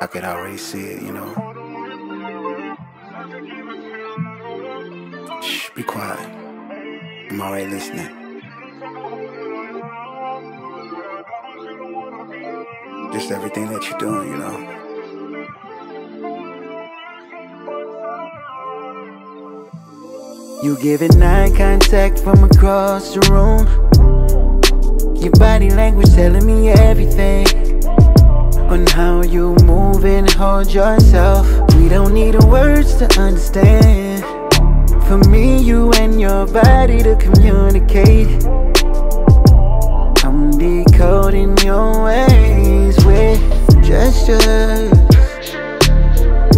I could already see it, you know. Shh, be quiet. I'm already listening. Just everything that you're doing, you know. You give it eye contact from across the room. Your body language telling me everything on how you move and hold yourself. We don't need words to understand. For me, you and your body to communicate. I'm decoding your ways with gestures.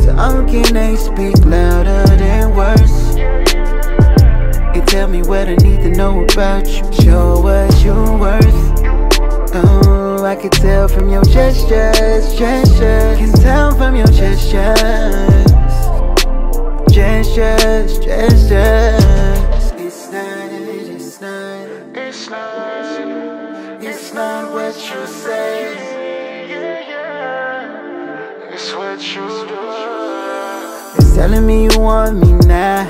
Talking, they speak louder than words. Tell me what I need to know about you. Show what you're worth. Oh, I can tell from your gestures. Can tell from your gestures. It's not what you say. It's what you do. It's telling me you want me now.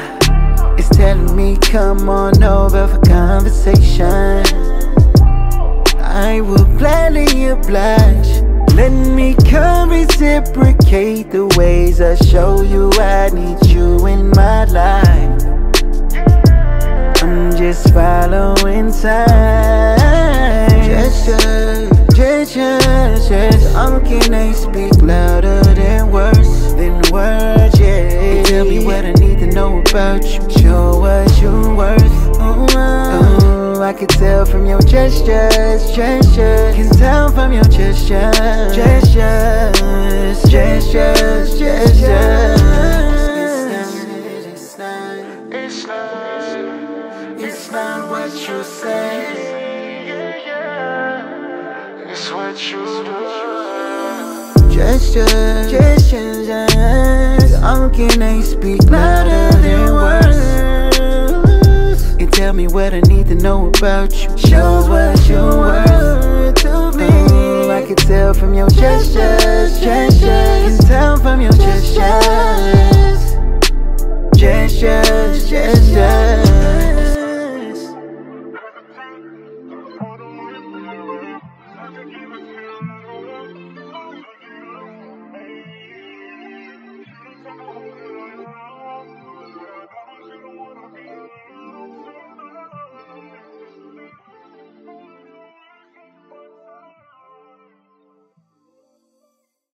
It's telling me come on over for conversation. I will gladly oblige. Let me come reciprocate the ways I show you I need you in my life. I'm just following time. Gestures. Talking, they speak louder than words. Yeah. Tell me what I need to know about you. Show what you're worth. Oh, I can tell from your gestures. Can tell from your gestures. It's not what you say. It's what you do. Gestures. Talking, they speak louder than words. And tell me what I need to know about you. Shows what you're worth to me. Oh, I can tell from your gestures. Can tell from your gestures.